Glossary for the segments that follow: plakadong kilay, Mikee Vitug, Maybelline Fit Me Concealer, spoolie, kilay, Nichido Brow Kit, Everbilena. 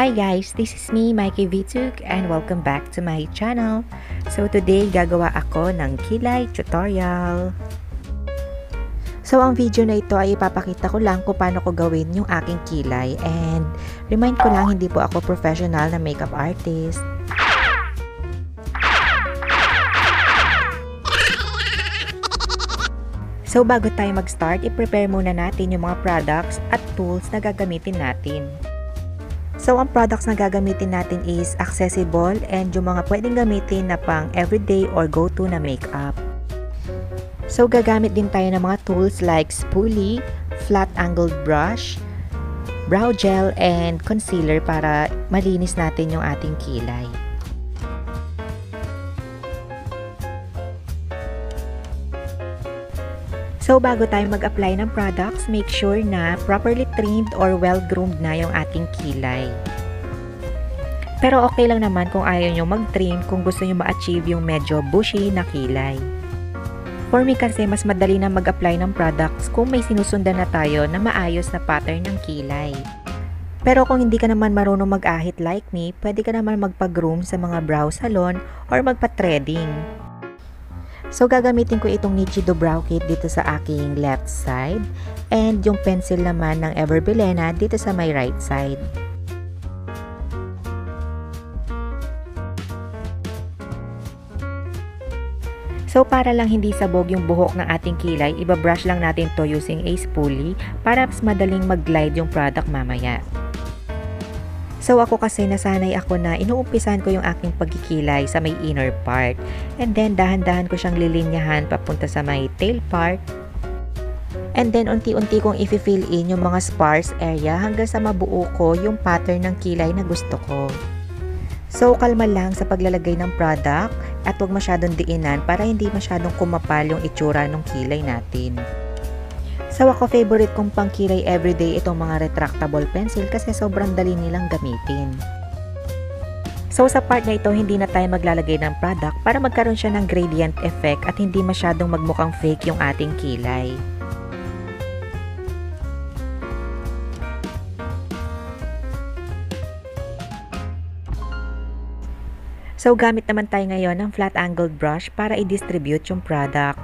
Hi guys! This is me, Mikee Vitug, and welcome back to my channel. So today, gagawa ako ng kilay tutorial. So ang video na ito ay ipapakita ko lang kung paano ko gawin yung aking kilay. And remind ko lang, hindi po ako professional na makeup artist. So bago tayo mag-start, i-prepare muna natin yung mga products at tools na gagamitin natin. So, ang products na gagamitin natin is accessible and yung mga pwedeng gamitin na pang everyday or go-to na makeup. So, gagamit din tayo ng mga tools like spoolie, flat-angled brush, brow gel, and concealer para malinis natin yung ating kilay. So, bago tayo mag-apply ng products, make sure na properly trimmed or well-groomed na yung ating kilay. Pero okay lang naman kung ayaw nyo mag-trim kung gusto nyo ma-achieve yung medyo bushy na kilay. For me kasi, mas madali na mag-apply ng products kung may sinusundan na tayo na maayos na pattern ng kilay. Pero kung hindi ka naman marunong mag-ahit like me, pwede ka naman magpa-groom sa mga brow salon or magpa-threading. So, gagamitin ko itong Nichido Brow Kit dito sa aking left side and yung pencil naman ng Everbilena dito sa my right side. So, para lang hindi sabog yung buhok ng ating kilay, ibabrush lang natin to using a spoolie para mas madaling mag-glide yung product mamaya. So ako kasi nasanay ako na inuumpisan ko yung aking pagkikilay sa may inner part and then dahan-dahan ko siyang lilinyahan papunta sa may tail part and then unti-unti kong i-fill in yung mga sparse area hanggang sa mabuo ko yung pattern ng kilay na gusto ko. So kalma lang sa paglalagay ng product at huwag masyadong diinan para hindi masyadong kumapal yung itsura ng kilay natin. So ako, favorite kong pangkilay everyday itong mga retractable pencil kasi sobrang dali nilang gamitin. So sa part na ito, hindi na tayo maglalagay ng product para magkaroon siya ng gradient effect at hindi masyadong magmukhang fake yung ating kilay. So gamit naman tayo ngayon ng flat angled brush para i-distribute yung product.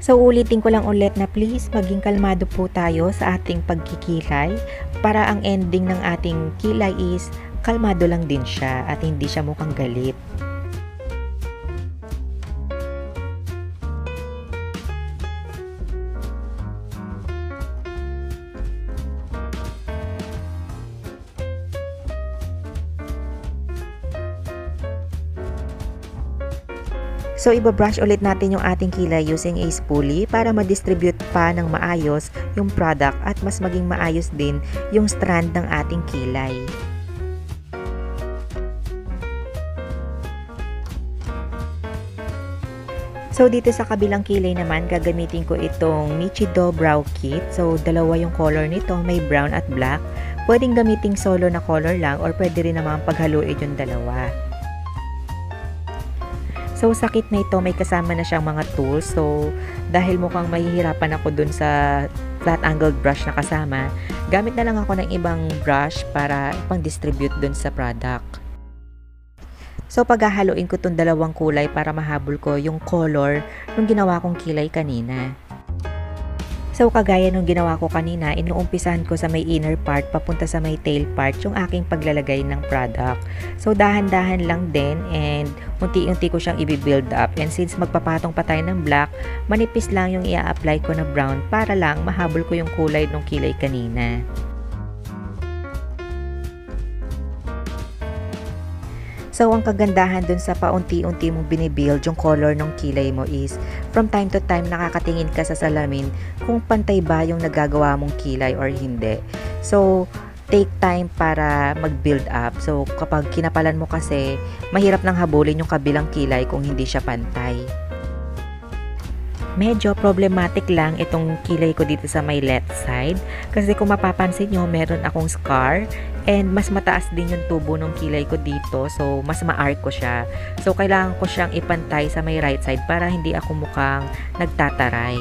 So ulitin ko lang ulit na please maging kalmado po tayo sa ating pagkikilay para ang ending ng ating kilay is kalmado lang din siya at hindi siya mukhang galit. So, ibabrush ulit natin yung ating kilay using a spoolie para ma-distribute pa ng maayos yung product at mas maging maayos din yung strand ng ating kilay. So, dito sa kabilang kilay naman, gagamitin ko itong Nichido Brow Kit. So, dalawa yung color nito, may brown at black. Pwedeng gamitin solo na color lang or pwede rin naman paghaluin yung dalawa. So, sa kit na ito, may kasama na siyang mga tools. So, dahil mukhang mahihirapan ako dun sa flat-angled brush na kasama, gamit na lang ako ng ibang brush para ipang-distribute dun sa product. So, paghahaluin ko itong dalawang kulay para mahabol ko yung color nung ginawa kong kilay kanina. So, kagaya nung ginawa ko kanina, inuumpisahan ko sa may inner part papunta sa may tail part yung aking paglalagay ng product. So, dahan-dahan lang din and unti-unti ko siyang i-build up. And since magpapatong pa tayo ng black, manipis lang yung i-apply ko na brown para lang mahabol ko yung kulay ng kilay kanina. So, ang kagandahan dun sa paunti-unti mong binibuild yung color ng kilay mo is from time to time nakakatingin ka sa salamin kung pantay ba yung nagagawa mong kilay or hindi. So, take time para mag-build up. So, kapag kinapalan mo kasi, mahirap nang habulin yung kabilang kilay kung hindi siya pantay. Medyo problematic lang itong kilay ko dito sa my left side kasi kung mapapansin nyo, meron akong scar and mas mataas din yung tubo ng kilay ko dito, so mas ma-arc ko siya. So kailangan ko siyang ipantay sa my right side para hindi ako mukhang nagtataray.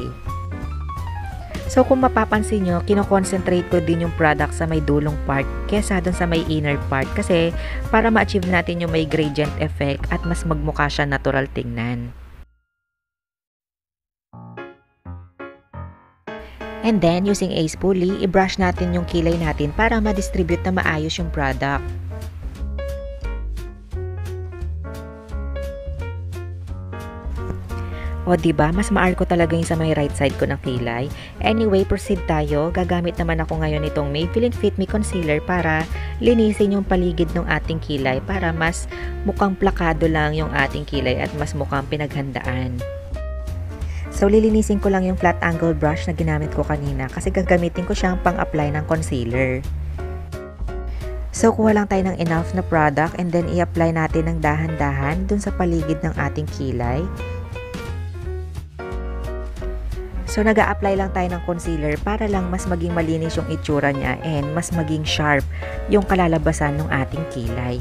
So kung mapapansin nyo, kinoconcentrate ko din yung product sa may dulong part kesa dun sa may inner part kasi para ma-achieve natin yung may gradient effect at mas magmukha siya natural tingnan. And then, using a spoolie, i-brush natin yung kilay natin para ma-distribute na maayos yung product. O diba, mas maarko talaga yung sa may right side ko ng kilay. Anyway, proceed tayo. Gagamit naman ako ngayon itong Maybelline Fit Me Concealer para linisin yung paligid ng ating kilay para mas mukhang plakado lang yung ating kilay at mas mukhang pinaghandaan. So, lilinisin ko lang yung flat angle brush na ginamit ko kanina kasi gagamitin ko siyang pang-apply ng concealer. So, kuha lang tayo ng enough na product and then i-apply natin ng dahan-dahan dun sa paligid ng ating kilay. So, nag-a-apply lang tayo ng concealer para lang mas maging malinis yung itsura niya and mas maging sharp yung kalalabasan ng ating kilay.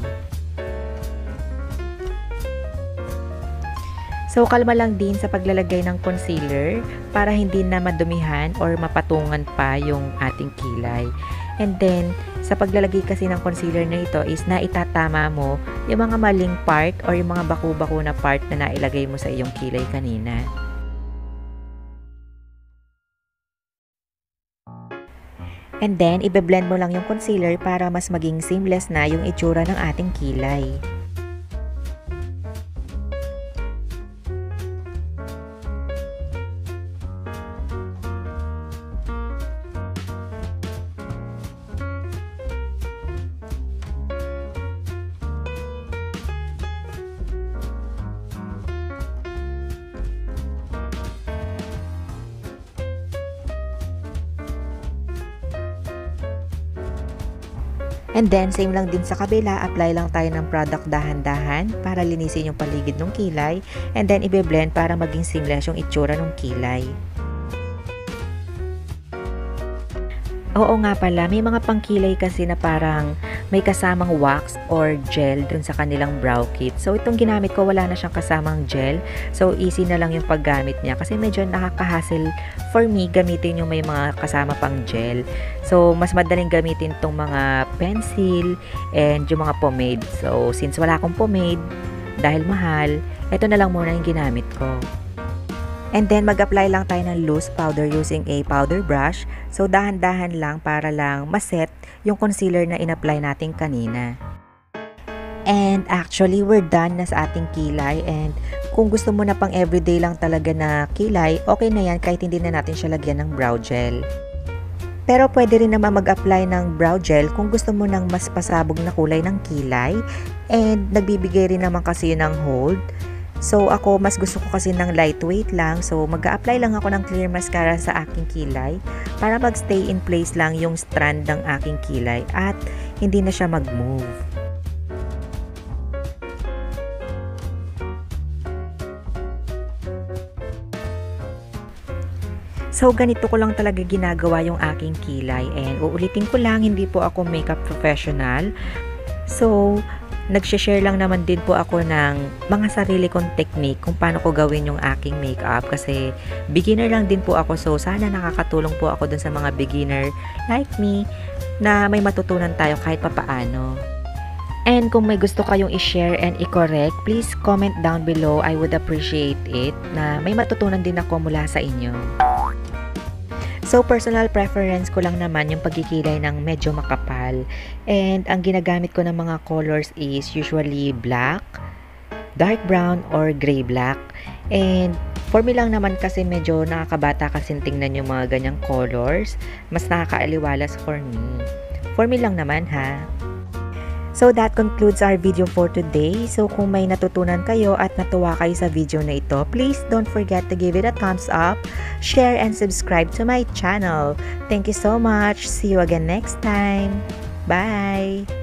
So, kalma lang din sa paglalagay ng concealer para hindi na madumihan or mapatungan pa yung ating kilay. And then, sa paglalagay kasi ng concealer na ito is na itatama mo yung mga maling part or yung mga baku-baku na part na nailagay mo sa iyong kilay kanina. And then, ibe-blend mo lang yung concealer para mas maging seamless na yung itsura ng ating kilay. And then, same lang din sa kabila, apply lang tayo ng product dahan-dahan para linisin yung paligid ng kilay. And then, ibe-blend para maging seamless yung itsura ng kilay. Oo nga pala, may mga pangkilay kasi na parang may kasamang wax or gel dun sa kanilang brow kit. So, itong ginamit ko, wala na siyang kasamang gel. So, easy na lang yung paggamit niya kasi medyo nakaka-hassle for me gamitin yung may mga kasama pang gel. So, mas madaling gamitin itong mga pencil and yung mga pomade. So, since wala akong pomade, dahil mahal, ito na lang muna yung ginamit ko. And then, mag-apply lang tayo ng loose powder using a powder brush. So, dahan-dahan lang para lang maset yung concealer na in-apply natin kanina. And actually, we're done na sa ating kilay. And kung gusto mo na pang everyday lang talaga na kilay, okay na yan kahit hindi na natin siya lagyan ng brow gel. Pero pwede rin naman mag-apply ng brow gel kung gusto mo ng mas pasabog na kulay ng kilay. And nagbibigay rin naman kasi yun ng hold. So, ako, mas gusto ko kasi ng lightweight lang. So, mag-a-apply lang ako ng clear mascara sa aking kilay para mag-stay in place lang yung strand ng aking kilay at hindi na siya mag-move. So, ganito ko lang talaga ginagawa yung aking kilay. And uulitin ko lang, hindi po ako makeup professional. So, nag-share lang naman din po ako ng mga sarili kong technique kung paano ko gawin yung aking makeup kasi beginner lang din po ako so sana nakakatulong po ako dun sa mga beginner like me na may matutunan tayo kahit papaano. And kung may gusto kayong i-share and i-correct, please comment down below. I would appreciate it na may matutunan din ako mula sa inyo. So, personal preference ko lang naman yung pagkikilay ng medyo makapal. And ang ginagamit ko ng mga colors is usually black, dark brown, or gray-black. And for me lang naman kasi medyo nakakabata kasi tingnan yung mga ganyang colors. Mas nakakaaliwalas for me. For me lang naman ha. So, that concludes our video for today. So, kung may natutunan kayo at natuwa kayo sa video na ito, please don't forget to give it a thumbs up, share, and subscribe to my channel. Thank you so much. See you again next time. Bye!